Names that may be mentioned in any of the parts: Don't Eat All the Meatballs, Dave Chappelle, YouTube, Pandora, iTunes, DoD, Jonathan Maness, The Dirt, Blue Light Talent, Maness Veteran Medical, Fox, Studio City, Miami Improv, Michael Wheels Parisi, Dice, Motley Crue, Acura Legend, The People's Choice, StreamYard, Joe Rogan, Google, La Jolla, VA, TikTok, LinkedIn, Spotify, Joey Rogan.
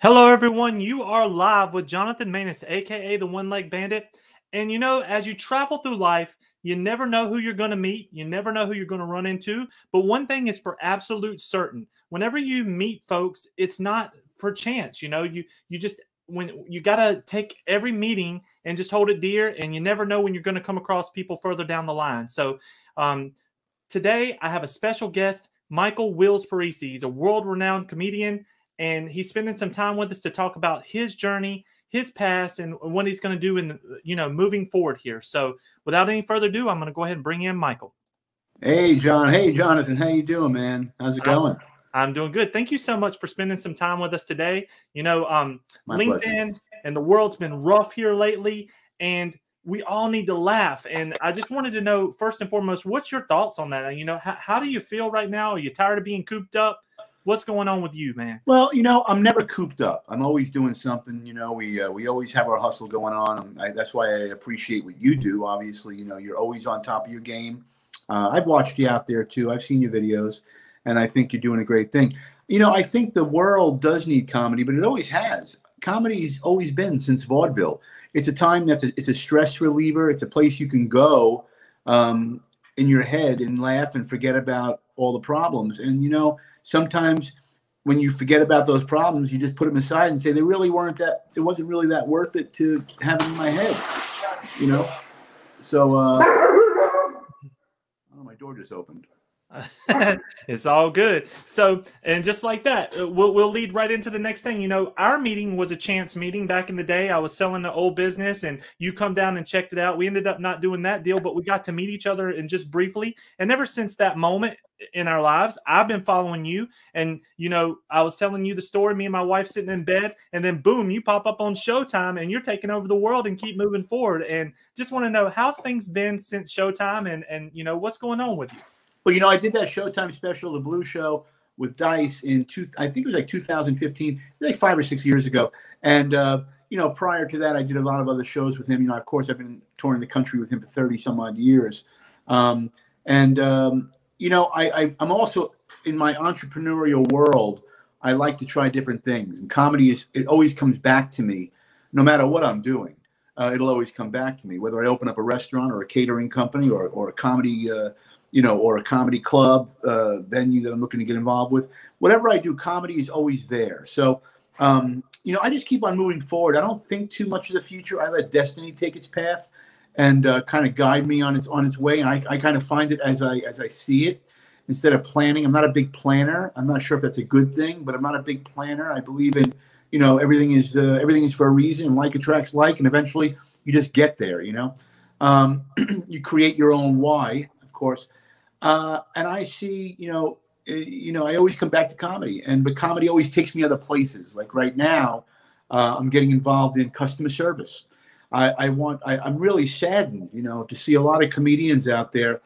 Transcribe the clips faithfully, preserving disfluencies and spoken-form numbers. Hello, everyone. You are live with Jonathan Maness, a k a the One Leg Bandit. And, you know, as you travel through life, you never know who you're going to meet. You never know who you're going to run into. But one thing is for absolute certain. Whenever you meet folks, it's not per chance. You know, you you just when you got to take every meeting and just hold it dear. And you never know when you're going to come across people further down the line. So um, today I have a special guest, Michael Wheels Parisi. He's a world-renowned comedian. And he's spending some time with us to talk about his journey, his past, and what he's going to do in, the, you know, moving forward here. So without any further ado, I'm going to go ahead and bring in Michael. Hey, John. Hey, Jonathan. How you doing, man? How's it going? I'm, I'm doing good. Thank you so much for spending some time with us today. You know, um, LinkedIn pleasure. And the world's been rough here lately, and we all need to laugh. And I just wanted to know, first and foremost, what's your thoughts on that? You know, how, how do you feel right now? Are you tired of being cooped up? What's going on with you, man? Well, you know, I'm never cooped up. I'm always doing something. You know, we uh, we always have our hustle going on. I, that's why I appreciate what you do. Obviously, you know, you're always on top of your game. Uh, I've watched you out there, too. I've seen your videos, and I think you're doing a great thing. You know, I think the world does need comedy, but it always has. Comedy's always been since vaudeville. It's a time that's a, it's a stress reliever. It's a place you can go um, in your head and laugh and forget about all the problems. And, you know, sometimes when you forget about those problems, you just put them aside and say, they really weren't that, it wasn't really that worth it to have it in my head, you know? So, uh, oh, my door just opened. It's all good. So, and just like that, we'll, we'll lead right into the next thing. You know, our meeting was a chance meeting back in the day. I was selling the old business and you come down and checked it out. We ended up not doing that deal, but we got to meet each other and just briefly. And ever since that moment in our lives, I've been following you. And, you know, I was telling you the story, me and my wife sitting in bed, and then boom, you pop up on Showtime and you're taking over the world and keep moving forward. And just want to know, how's things been since Showtime and, and, you know, what's going on with you? Well, you know, I did that Showtime special, The Blue Show, with Dice in, two, I think it was like two thousand fifteen, like five or six years ago. And, uh, you know, prior to that, I did a lot of other shows with him. You know, of course, I've been touring the country with him for thirty some odd years. Um, and, um, you know, I, I, I'm also in my entrepreneurial world. I like to try different things. And comedy is, it always comes back to me, no matter what I'm doing. Uh, it'll always come back to me, whether I open up a restaurant or a catering company or, or a comedy uh you know, or a comedy club uh, venue that I'm looking to get involved with. Whatever I do, comedy is always there. So, um, you know, I just keep on moving forward. I don't think too much of the future. I let destiny take its path and uh, kind of guide me on its on its way. And I, I kind of find it as I as I see it instead of planning. I'm not a big planner. I'm not sure if that's a good thing, but I'm not a big planner. I believe in, you know, everything is uh, everything is for a reason. Like attracts like, and eventually you just get there. You know, um, you create your own why. Course, uh, and I see, you know, uh, you know, I always come back to comedy, and but comedy always takes me other places. Like right now, uh, I'm getting involved in customer service. I, I want, I, I'm really saddened, you know, to see a lot of comedians out there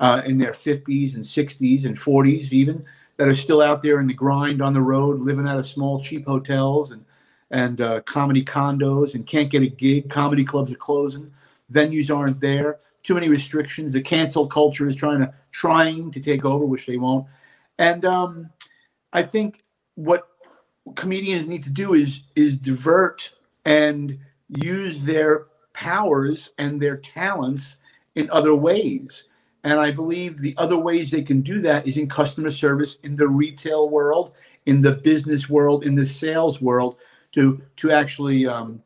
uh, in their fifties and sixties and forties even that are still out there in the grind on the road, living out of small cheap hotels and and uh, comedy condos, and can't get a gig. Comedy clubs are closing, venues aren't there. Too many restrictions. The cancel culture is trying to trying to take over, which they won't. And um, I think what comedians need to do is is divert and use their powers and their talents in other ways. And I believe the other ways they can do that is in customer service, in the retail world, in the business world, in the sales world, to to actually. Um,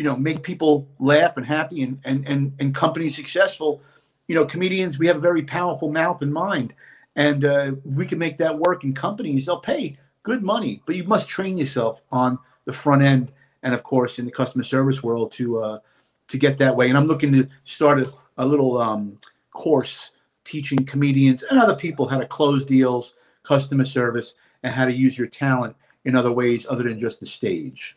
you know, make people laugh and happy and, and, and, and companies successful. You know, comedians, we have a very powerful mouth and mind, and uh, we can make that work in companies. They'll pay good money, but you must train yourself on the front end. And of course, in the customer service world to, uh, to get that way. And I'm looking to start a, a little um, course teaching comedians and other people how to close deals, customer service, and how to use your talent in other ways other than just the stage.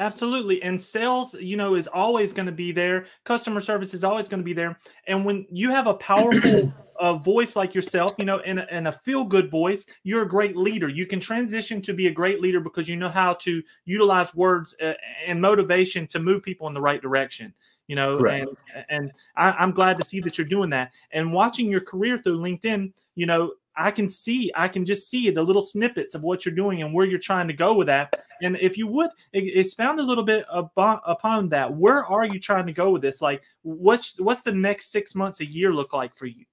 Absolutely. And sales, you know, is always going to be there. Customer service is always going to be there. And when you have a powerful uh, voice like yourself, you know, and, and a feel-good voice, you're a great leader. You can transition to be a great leader because you know how to utilize words uh, and motivation to move people in the right direction. You know, right. and, and I, I'm glad to see that you're doing that. And watching your career through LinkedIn, you know, I can see, I can just see the little snippets of what you're doing and where you're trying to go with that. And if you would expound a little bit upon that, where are you trying to go with this? Like, what's, what's the next six months, a year look like for you?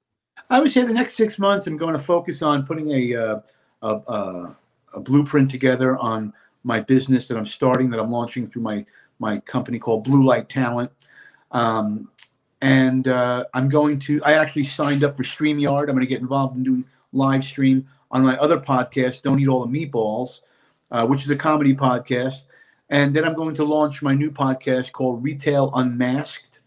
I would say the next six months, I'm going to focus on putting a, uh, a, a, a blueprint together on my business that I'm starting, that I'm launching through my, my company called Blue Light Talent. Um, and uh, I'm going to, I actually signed up for StreamYard. I'm going to get involved in doing live stream on my other podcast, Don't Eat All the Meatballs, uh, which is a comedy podcast. And then I'm going to launch my new podcast called Retail Unmasked,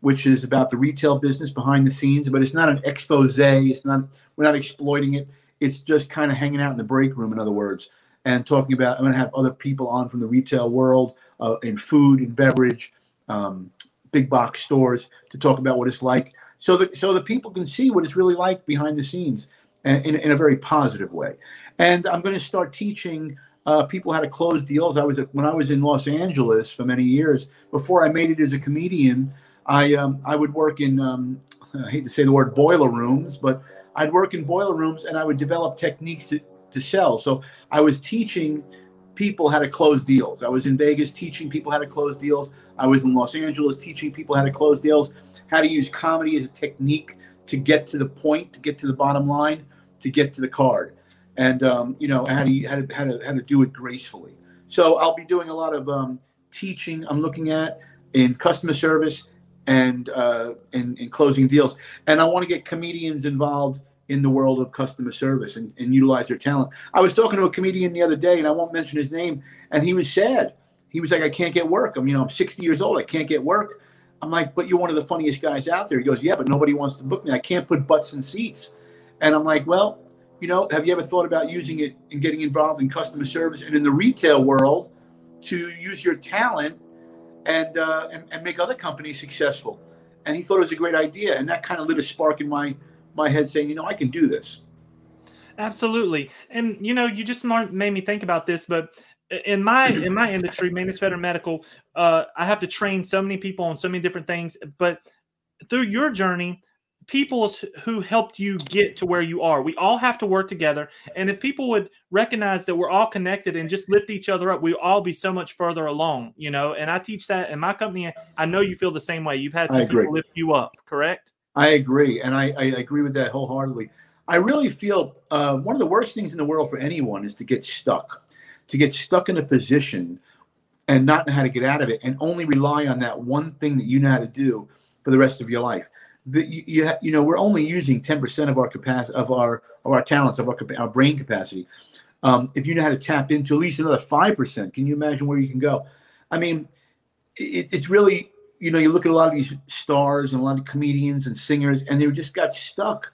which is about the retail business behind the scenes, but it's not an expose. It's not, we're not exploiting it. It's just kind of hanging out in the break room, in other words, and talking about, I'm going to have other people on from the retail world uh, in food and beverage, um, big box stores, to talk about what it's like. So that, so the people can see what it's really like behind the scenes in, in a very positive way. And I'm going to start teaching uh, people how to close deals. I was, when I was in Los Angeles for many years, before I made it as a comedian, I, um, I would work in, um, I hate to say the word boiler rooms, but I'd work in boiler rooms and I would develop techniques to, to sell. So I was teaching people how to close deals. I was in Vegas teaching people how to close deals. I was in Los Angeles teaching people how to close deals, how to use comedy as a technique to get to the point, to get to the bottom line, to get to the card. And, um, you know, how to, how, to, how, to, how to do it gracefully. So I'll be doing a lot of um, teaching, I'm looking at, in customer service and uh, in, in closing deals. And I want to get comedians involved in the world of customer service and, and utilize their talent. I was talking to a comedian the other day, and I won't mention his name, and he was sad. He was like, I can't get work. I'm, you know, I'm sixty years old. I can't get work. I'm like, but you're one of the funniest guys out there. He goes, yeah, but nobody wants to book me. I can't put butts in seats. And I'm like, well, you know, have you ever thought about using it and getting involved in customer service and in the retail world to use your talent and, uh, and, and make other companies successful? And he thought it was a great idea. And that kind of lit a spark in my, my head saying, you know, I can do this. Absolutely. And, you know, you just made me think about this, but in my in my industry, Maness Veteran Medical, uh, I have to train so many people on so many different things. But through your journey, people who helped you get to where you are, we all have to work together. And if people would recognize that we're all connected and just lift each other up, we'd all be so much further along, you know. And I teach that in my company. I know you feel the same way. You've had some people lift you up, correct? I agree. And I, I agree with that wholeheartedly. I really feel uh, one of the worst things in the world for anyone is to get stuck. to get stuck in a position and not know how to get out of it and only rely on that one thing that you know how to do for the rest of your life. That you, you, you know, we're only using ten percent of our capacity, of our, of our talents, of our, our brain capacity. Um, if you know how to tap into at least another five percent, can you imagine where you can go? I mean, it, it's really, you know, you look at a lot of these stars and a lot of comedians and singers, and they just got stuck.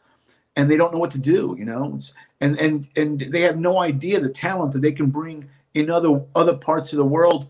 And they don't know what to do, you know, and and and they have no idea the talent that they can bring in other other parts of the world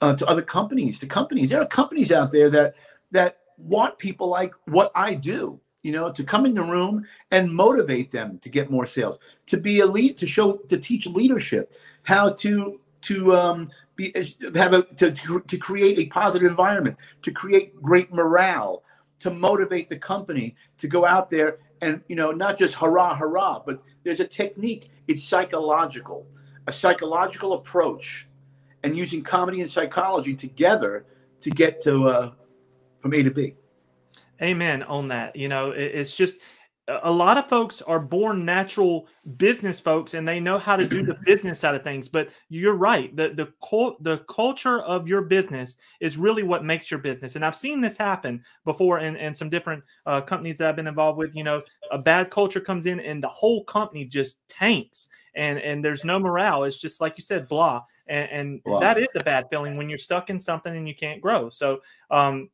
uh, to other companies, to companies. There are companies out there that that want people like what I do, you know, to come in the room and motivate them to get more sales, to be a lead, to show, to teach leadership, how to to um, be have a to to create a positive environment, to create great morale, to motivate the company to go out there. And, you know, not just hurrah, hurrah, but there's a technique. It's psychological, a psychological approach, and using comedy and psychology together to get to uh, from A to B. Amen on that. You know, it's just a lot of folks are born natural business folks, and they know how to do the business side of things. But you're right. The, the, cult, the culture of your business is really what makes your business. And I've seen this happen before in, in some different uh, companies that I've been involved with. You know, a bad culture comes in and the whole company just tanks. And, and there's no morale. It's just like you said, blah. And, and wow. That is a bad feeling when you're stuck in something and you can't grow. So, um,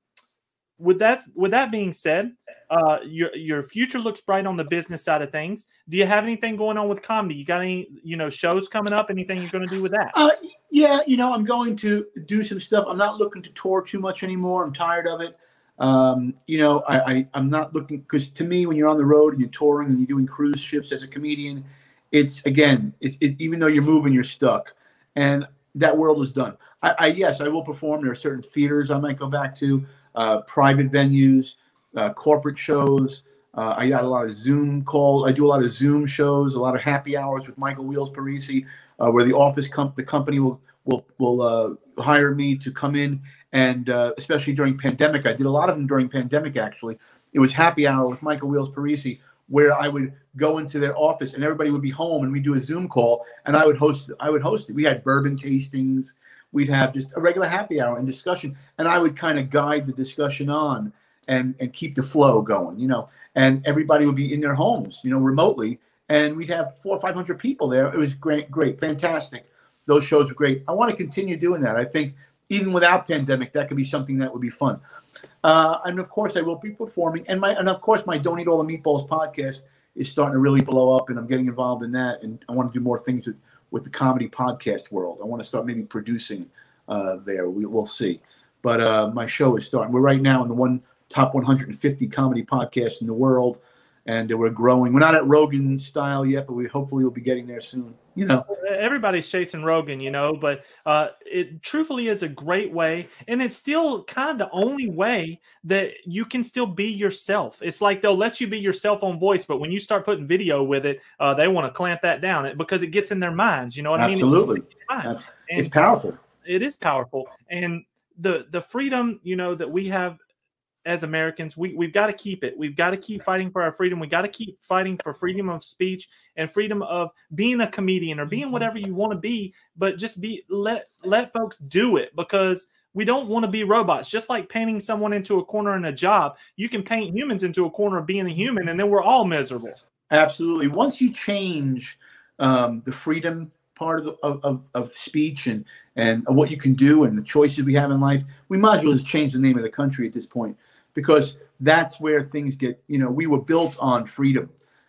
With that, with that being said, uh, your your future looks bright on the business side of things. Do you have anything going on with comedy? You got any, you know, shows coming up? Anything you're going to do with that? Uh, yeah, you know, I'm going to do some stuff. I'm not looking to tour too much anymore. I'm tired of it. Um, you know, I, I I'm not looking, because to me, when you're on the road and you're touring and you're doing cruise ships as a comedian, it's again, it, it, even though you're moving, you're stuck, and that world is done. I, I yes, I will perform. There are certain theaters I might go back to. Uh, private venues, uh, corporate shows, Uh, I got a lot of Zoom calls. I do a lot of Zoom shows, a lot of happy hours with Michael Wheels Parisi, uh, where the office comp the company will will will uh, hire me to come in, and uh, especially during pandemic, I did a lot of them during pandemic. Actually, it was happy hour with Michael Wheels Parisi, where I would go into their office and everybody would be home, and we do a Zoom call, and I would host I would host it. We had bourbon tastings. We'd have just a regular happy hour and discussion, and I would kind of guide the discussion on and and keep the flow going, you know. And everybody would be in their homes, you know, remotely, and we'd have four or five hundred people there. It was great, great, fantastic. Those shows were great. I want to continue doing that. I think even without pandemic, that could be something that would be fun. Uh, and of course, I will be performing, and my and of course, my Don't Eat All the Meatballs podcast is starting to really blow up, and I'm getting involved in that, and I want to do more things with with the comedy podcast world. I want to start maybe producing uh, there. We will see, but uh, my show is starting. We're right now in the one. Top one hundred fifty comedy podcasts in the world, and we're growing. We're not at Rogan style yet, but we hopefully will be getting there soon. You know, everybody's chasing Rogan, you know, but uh, it truthfully is a great way, and it's still kind of the only way that you can still be yourself. It's like they'll let you be yourself on voice, but when you start putting video with it, uh, they want to clamp that down because it gets in their minds. You know what Absolutely. I mean? Absolutely, it's powerful. It is powerful, and the the freedom, you know, that we have. As Americans, we, we've got to keep it. We've got to keep fighting for our freedom. We've got to keep fighting for freedom of speech and freedom of being a comedian or being whatever you want to be, but just be let let folks do it, because we don't want to be robots. Just like painting someone into a corner in a job, you can paint humans into a corner of being a human, and then we're all miserable. Absolutely. Once you change um, the freedom part of, the, of, of speech and, and what you can do and the choices we have in life, we might as well just change the name of the country at this point. Because that's where things get, you know, we were built on freedom.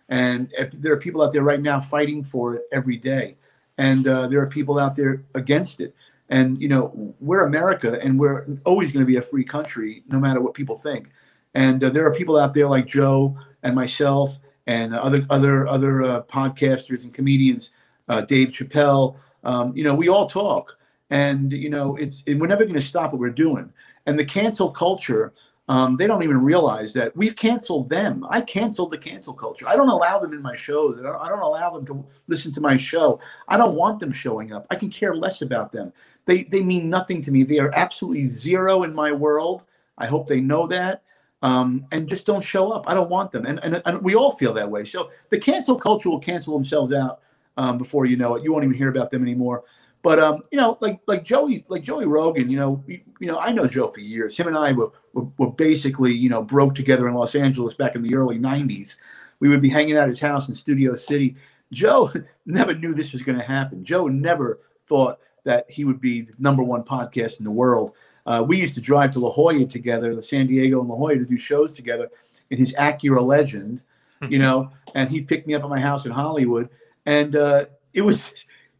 And there are people out there right now fighting for it every day. And uh, there are people out there against it. And, you know, we're America, and we're always going to be a free country, no matter what people think. And uh, there are people out there like Joe and myself and other other other uh, podcasters and comedians, uh, Dave Chappelle. Um, you know, we all talk. And, you know, it's and we're never going to stop what we're doing. And the cancel culture... Um, they don't even realize that we've canceled them. I canceled the cancel culture. I don't allow them in my shows. I don't, I don't allow them to listen to my show. I don't want them showing up. I can care less about them. They they mean nothing to me. They are absolutely zero in my world. I hope they know that, um, and just don't show up. I don't want them, and, and and we all feel that way. So the cancel culture will cancel themselves out um, before you know it. You won't even hear about them anymore. But um, you know, like like Joey, like Joey Rogan, you know, you, you know, I know Joe for years. Him and I were, were were basically, you know, broke together in Los Angeles back in the early nineties. We would be hanging out at his house in Studio City. Joe never knew this was going to happen. Joe never thought that he would be the number one podcast in the world. Uh, we used to drive to La Jolla together, San Diego and La Jolla, to do shows together in his Acura Legend, you know. And he picked me up at my house in Hollywood, and uh, it was.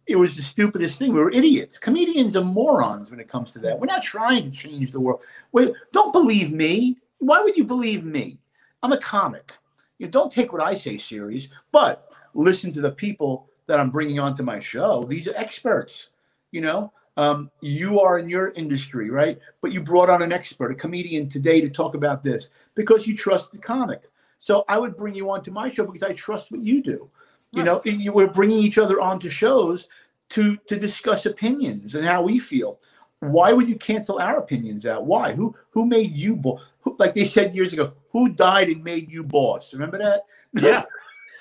It was the stupidest thing. We were idiots. Comedians are morons when it comes to that. We're not trying to change the world. Wait, don't believe me. Why would you believe me? I'm a comic. You know, don't take what I say serious, but listen to the people that I'm bringing onto my show. These are experts. You know, um, you are in your industry, right? But you brought on an expert, a comedian today to talk about this because you trust the comic. So I would bring you onto my show because I trust what you do. You know, you we're bringing each other onto shows to to discuss opinions and how we feel. Why would you cancel our opinions out? Why? Who who made you boss? Like they said years ago, who died and made you boss? Remember that? Yeah.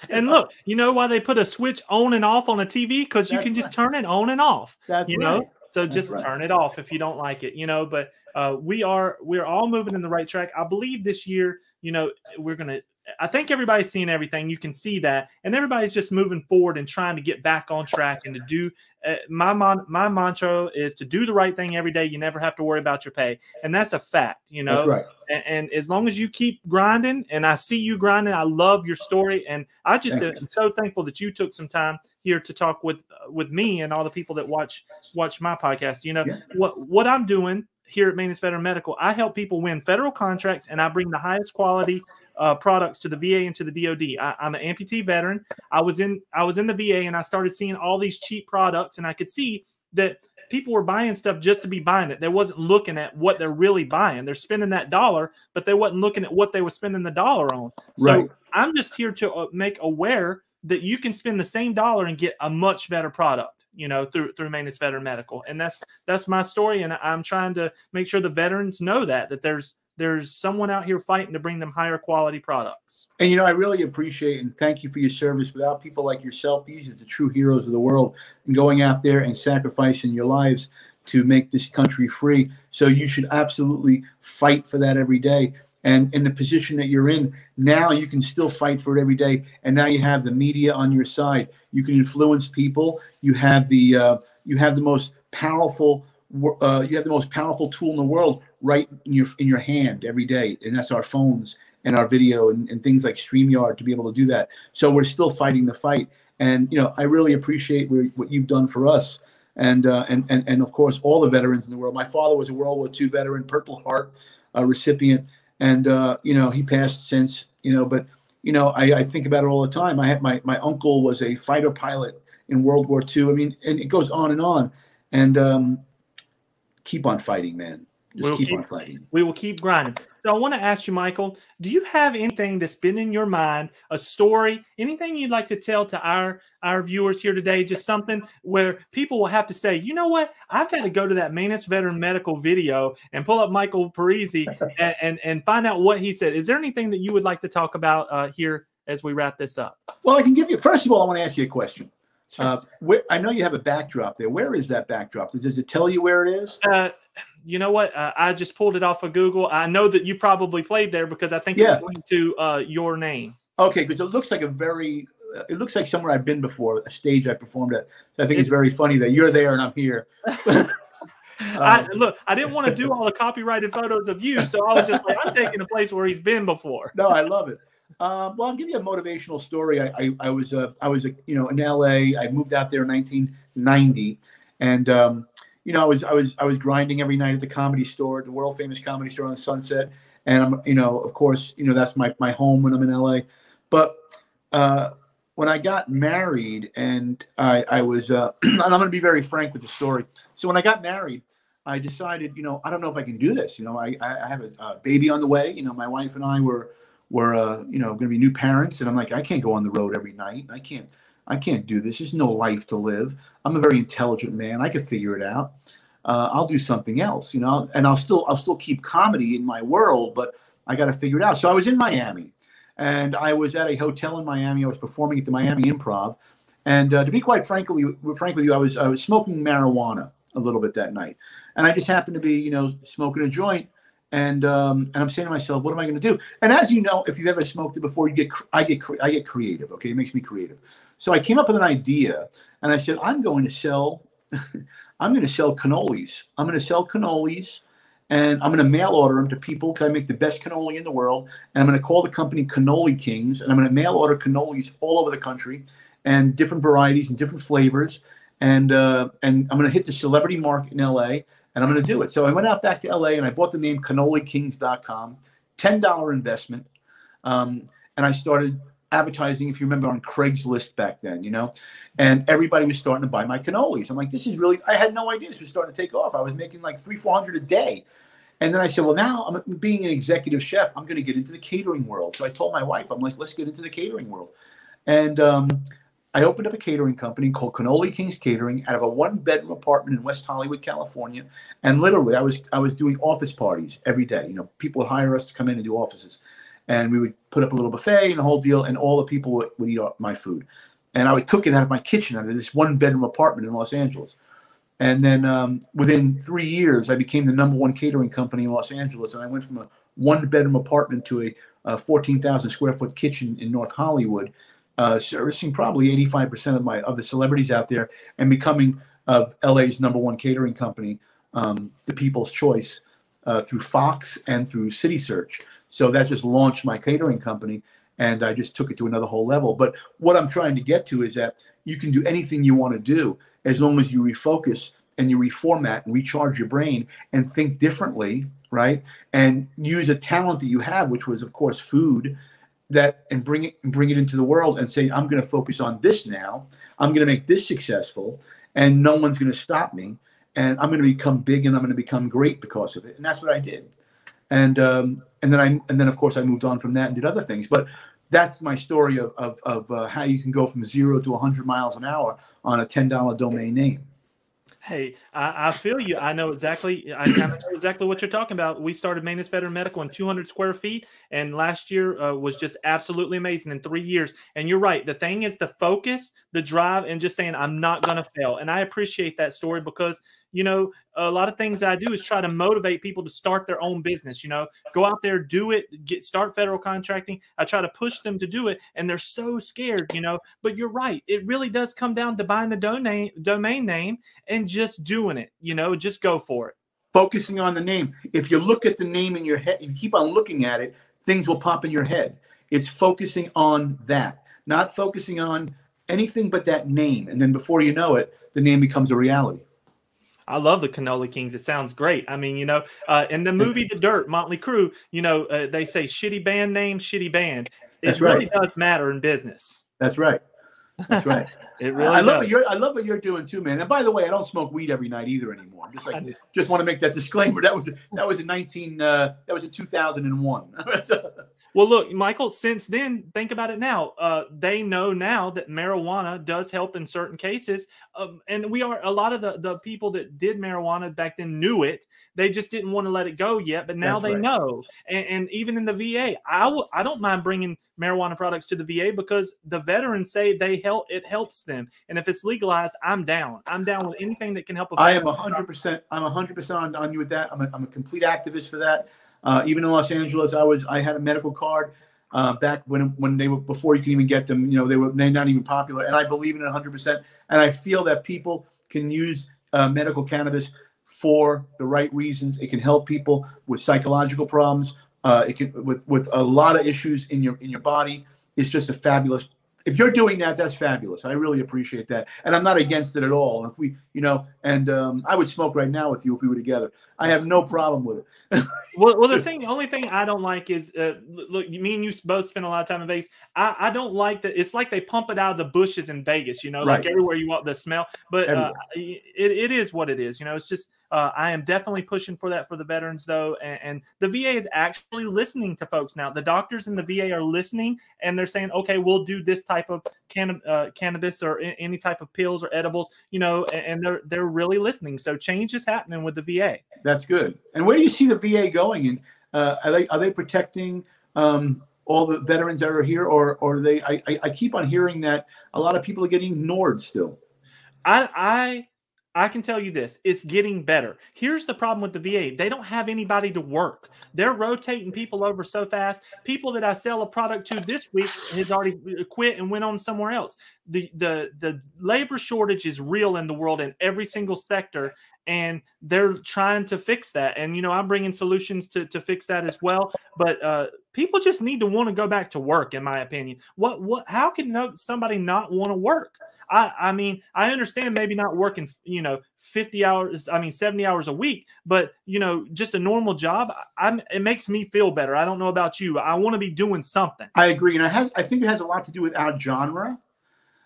And look, you know why they put a switch on and off on a T V? Because you can just turn it on and off. That's you right. know. So just right. turn it off if you don't like it, you know. But uh, we are we're all moving in the right track. I believe this year, you know, we're gonna. I think everybody's seeing everything. You can see that. And everybody's just moving forward and trying to get back on track and to do uh, my mon my mantra is to do the right thing every day. You never have to worry about your pay. And that's a fact, you know, that's right. and, and as long as you keep grinding, and I see you grinding, I love your story. And I just Thank am you. so thankful that you took some time here to talk with, uh, with me and all the people that watch, watch my podcast. You know, yeah. what, what I'm doing here at Maness Veteran Medical, I help people win federal contracts, and I bring the highest quality uh, products to the V A and to the D O D. I, I'm an amputee veteran. I was in I was in the V A, and I started seeing all these cheap products, and I could see that people were buying stuff just to be buying it. They wasn't looking at what they're really buying. They're spending that dollar, but they wasn't looking at what they were spending the dollar on. So right. I'm just here to make aware that you can spend the same dollar and get a much better product, you know, through through Maness Veteran Medical. And that's that's my story. And I'm trying to make sure the veterans know that, that there's there's someone out here fighting to bring them higher quality products. And, you know, I really appreciate and thank you for your service. Without people like yourself, these are the true heroes of the world and going out there and sacrificing your lives to make this country free. So you should absolutely fight for that every day. And in the position that you're in now, you can still fight for it every day. And now you have the media on your side. You can influence people. You have the uh, you have the most powerful uh, you have the most powerful tool in the world right in your in your hand every day, and that's our phones and our video and, and things like StreamYard to be able to do that. So we're still fighting the fight. And you know, I really appreciate what you've done for us. And uh, and and and of course, all the veterans in the world. My father was a World War Two veteran, Purple Heart uh, recipient. And, uh, you know, he passed since, you know, but, you know, I, I think about it all the time. I had my, my uncle was a fighter pilot in World War Two. I mean, and it goes on and on. And um, keep on fighting, man. Just we'll keep, keep on fighting. We will keep grinding. So I want to ask you, Michael, do you have anything that's been in your mind, a story, anything you'd like to tell to our, our viewers here today, just something where people will have to say, you know what, I've got to go to that Maness Veteran Medical video and pull up Michael Parisi and, and, and find out what he said. Is there anything that you would like to talk about uh, here as we wrap this up? Well, I can give you, first of all, I want to ask you a question. Sure. Uh, where, I know you have a backdrop there. Where is that backdrop? Does it tell you where it is? Uh, You know what? Uh, I just pulled it off of Google. I know that you probably played there because I think yeah. it was linked to uh, your name. Okay, because it looks like a very, uh, it looks like somewhere I've been before, a stage I performed at. So I think it's, it's very funny that you're there and I'm here. um, I, look, I didn't want to do all the copyrighted photos of you, so I was just like, I'm taking a place where he's been before. No, I love it. Um, well, I'll give you a motivational story. I, I, I was, uh, I was, uh, you know, in L A. I moved out there in nineteen ninety, and um, you know, I was I was I was grinding every night at the Comedy Store, the world famous Comedy Store on Sunset, and I'm, you know, of course, you know, that's my my home when I'm in L A. But uh, when I got married, and I I was, uh, and I'm going to be very frank with the story. So when I got married, I decided, you know, I don't know if I can do this. You know, I I have a, a baby on the way. You know, my wife and I were were uh, you know, going to be new parents, and I'm like, I can't go on the road every night. I can't. I can't do this. There's no life to live. I'm a very intelligent man. I could figure it out. Uh, I'll do something else, you know, and I'll still, I'll still keep comedy in my world, but I got to figure it out. So I was in Miami, and I was at a hotel in Miami. I was performing at the Miami Improv. And uh, to be quite frank with you, frank with you, I was, I was smoking marijuana a little bit that night. And I just happened to be, you know, smoking a joint. And, um, and I'm saying to myself, what am I going to do? And as you know, if you've ever smoked it before, you get, I get, I get creative. Okay. It makes me creative. So I came up with an idea, and I said, I'm going to sell, I'm going to sell cannolis. I'm going to sell cannolis, and I'm going to mail order them to people because I make the best cannoli in the world. And I'm going to call the company Cannoli Kings, and I'm going to mail order cannolis all over the country, and different varieties and different flavors. And, uh, and I'm going to hit the celebrity market in L A, and I'm going to do it. So I went out back to L A, and I bought the name cannoli kings dot com, ten dollar investment. Um, and I started advertising, if you remember, on Craigslist back then, you know, and everybody was starting to buy my cannolis. I'm like, this is really, I had no idea this was starting to take off. I was making like three, four hundred a day. And then I said, well, now I'm being an executive chef. I'm going to get into the catering world. So I told my wife, I'm like, let's get into the catering world. And um, I opened up a catering company called Cannoli Kings Catering out of a one bedroom apartment in West Hollywood, California. And literally I was, I was doing office parties every day. You know, people would hire us to come in and do offices. And we would put up a little buffet and the whole deal, and all the people would, would eat my food. And I would cook it out of my kitchen, out of this one-bedroom apartment in Los Angeles. And then um, within three years, I became the number one catering company in Los Angeles, and I went from a one-bedroom apartment to a, a fourteen thousand square foot kitchen in North Hollywood, uh, servicing probably eighty-five percent of my of the celebrities out there, and becoming uh, L A's number one catering company, um, The People's Choice, uh, through Fox and through City Search. So that just launched my catering company, and I just took it to another whole level. But what I'm trying to get to is that you can do anything you want to do as long as you refocus and you reformat and recharge your brain and think differently, right? And use a talent that you have, which was, of course, food, that and bring it and bring it into the world and say, I'm going to focus on this now. I'm going to make this successful, and no one's going to stop me. and I'm going to become big and I'm going to become great because of it. And that's what I did. And um, and then I and then of course I moved on from that and did other things. But that's my story of of, of uh, how you can go from zero to one hundred miles an hour on a ten dollar domain name. Hey, I, I feel you. I know exactly. I know exactly what you're talking about. We started Maness Veteran Medical in two hundred square feet, and last year uh, was just absolutely amazing in three years. And you're right. The thing is the focus, the drive, and just saying I'm not going to fail. And I appreciate that story because, you know, a lot of things I do is try to motivate people to start their own business. You know, go out there, do it, get start federal contracting. I try to push them to do it, and they're so scared. You know, but you're right. It really does come down to buying the domain domain name and just doing it, you know, just go for it. Focusing on the name. If you look at the name in your head, you keep on looking at it, things will pop in your head. It's focusing on that, not focusing on anything but that name. And then before you know it, the name becomes a reality. I love the Cannoli Kings. It sounds great. I mean, you know, uh, in the movie The Dirt, Motley Crue, you know, uh, they say shitty band name, shitty band. It That's right. really does matter in business. That's right. That's right. It really I love does. What you're, I love what you're doing too, man. And by the way, I don't smoke weed every night either anymore. I'm just like, just want to make that disclaimer. That was that was in nineteen. Uh, that was in two thousand one. Well, look, Michael. Since then, think about it now. Uh, they know now that marijuana does help in certain cases, um, and we are a lot of the the people that did marijuana back then knew it. They just didn't want to let it go yet, but now That's they right. know. And, and even in the V A, I w I don't mind bringing marijuana products to the V A because the veterans say they help. It helps them, and if it's legalized, I'm down. I'm down with anything that can help. A I am one hundred percent. I'm one hundred percent on, on you with that. I'm a, I'm a complete activist for that. Uh, even in Los Angeles, I was I had a medical card uh, back when when they were before you can even get them. You know, they were they're not even popular, and I believe in it one hundred percent. And I feel that people can use uh, medical cannabis for the right reasons. It can help people with psychological problems. Uh, it can with with a lot of issues in your in your body. It's just a fabulous. If you're doing that, that's fabulous. I really appreciate that, and I'm not against it at all. If we, you know, and um, I would smoke right now with you if we were together. I have no problem with it. well, well, the thing, the only thing I don't like is, uh, look, me and you both spend a lot of time in Vegas. I, I don't like that. It's like they pump it out of the bushes in Vegas, you know, right. like everywhere you walk, the smell. But uh, it, it is what it is, you know. It's just uh, I am definitely pushing for that for the veterans, though, and, and the V A is actually listening to folks now. The doctors and the V A are listening, and they're saying, okay, we'll do this type type of can, uh, cannabis or any type of pills or edibles, you know, and they're they're really listening. So change is happening with the V A. That's good. And where do you see the V A going? And uh, are they are they protecting um, all the veterans that are here, or or are they? I, I I keep on hearing that a lot of people are getting ignored still. I I. I can tell you this, it's getting better. Here's the problem with the V A. They don't have anybody to work. They're rotating people over so fast. People that I sell a product to this week has already quit and went on somewhere else. The, the, the labor shortage is real in the world in every single sector. And they're trying to fix that. And, you know, I'm bringing solutions to, to fix that as well. But uh, people just need to want to go back to work, in my opinion. What, what, how can somebody not want to work? I, I mean, I understand maybe not working, you know, fifty hours, I mean, seventy hours a week, but, you know, just a normal job. I'm, it makes me feel better. I don't know about you. I want to be doing something. I agree. And I, have, I think it has a lot to do with our genre.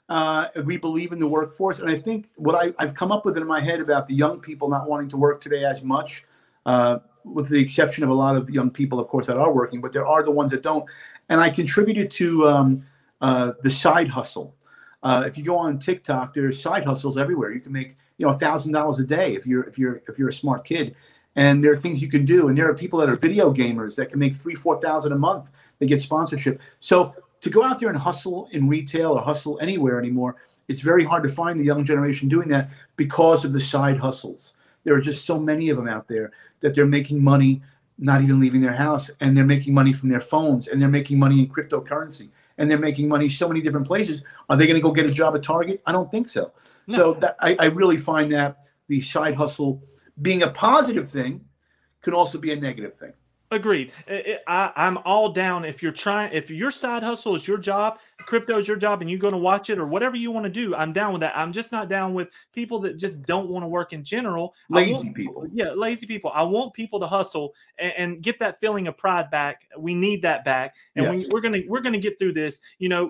Uh, we believe in the workforce, and I think what I, I've come up with in my head about the young people not wanting to work today as much, uh, with the exception of a lot of young people, of course, that are working, but there are the ones that don't. And I contributed to um, uh, the side hustle. Uh, if you go on TikTok, there's side hustles everywhere. You can make, you know, a thousand dollars a day if you're if you're if you're a smart kid, and there are things you can do. And there are people that are video gamers that can make three, four thousand a month. They get sponsorship. So to go out there and hustle in retail or hustle anywhere anymore, it's very hard to find the young generation doing that because of the side hustles. There are just so many of them out there that they're making money not even leaving their house, and they're making money from their phones, and they're making money in cryptocurrency, and they're making money so many different places. Are they going to go get a job at Target? I don't think so. No. So that, I, I really find that the side hustle being a positive thing could also be a negative thing. Agreed. I, I'm all down. If you're trying, if your side hustle is your job, crypto is your job, and you're going to watch it or whatever you want to do, I'm down with that. I'm just not down with people that just don't want to work in general. Lazy want, people. Yeah, lazy people. I want people to hustle and, and get that feeling of pride back. We need that back, and yes. we, we're gonna we're gonna get through this. You know,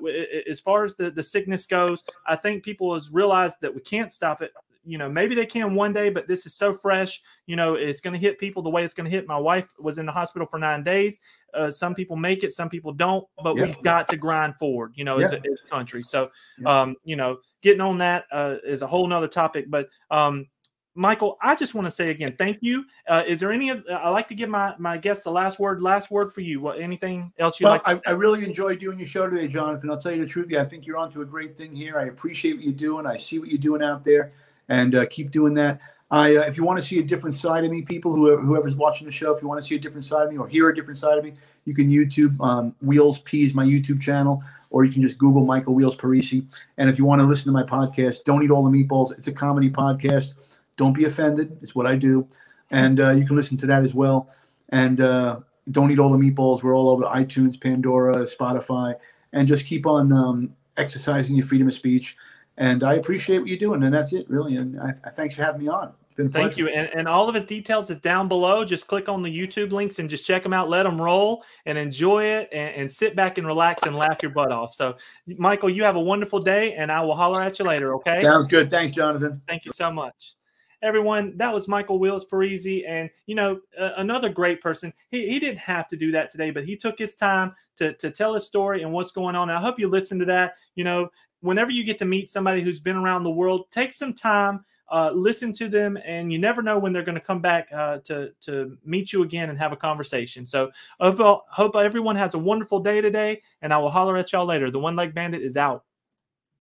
as far as the the sickness goes, I think people has realized that we can't stop it. you know, maybe they can one day, but this is so fresh. You know, it's going to hit people the way it's going to hit. My wife was in the hospital for nine days. Uh, some people make it, some people don't, but yeah. we've got to grind forward, you know, yeah. as, a, as a country. So, yeah. um, you know, getting on that uh, is a whole nother topic, but, um, Michael, I just want to say again, thank you. Uh, is there any? I like to give my my guests the last word. Last word for you. What anything else you well, like? To I, I really enjoyed doing your show today, Jonathan. I'll tell you the truth. Yeah, I think you're onto a great thing here. I appreciate what you're doing. I see what you're doing out there, and uh, keep doing that. I, uh, if you want to see a different side of me, people, whoever, whoever's watching the show, if you want to see a different side of me or hear a different side of me, you can YouTube um, Wheels P is my YouTube channel, or you can just Google Michael Wheels Parisi. And if you want to listen to my podcast, Don't Eat All the Meatballs. It's a comedy podcast. Don't be offended. It's what I do. And uh, you can listen to that as well. And uh, Don't Eat All the Meatballs. We're all over iTunes, Pandora, Spotify. And just keep on um, exercising your freedom of speech. And I appreciate what you're doing. And that's it, really. And I, I, thanks for having me on. It's been a pleasure. Thank you. And, and all of his details is down below. Just click on the YouTube links and just check them out. Let them roll and enjoy it. And, and sit back and relax and laugh your butt off. So, Michael, you have a wonderful day. And I will holler at you later, okay? Sounds good. Thanks, Jonathan. Thank you so much. Everyone, that was Michael Wheels Parisi, and you know uh, another great person. He he didn't have to do that today, but he took his time to to tell his story and what's going on. And I hope you listen to that. You know, whenever you get to meet somebody who's been around the world, take some time, uh, listen to them, and you never know when they're going to come back uh, to to meet you again and have a conversation. So hope hope everyone has a wonderful day today, and I will holler at y'all later. The One Leg Bandit is out.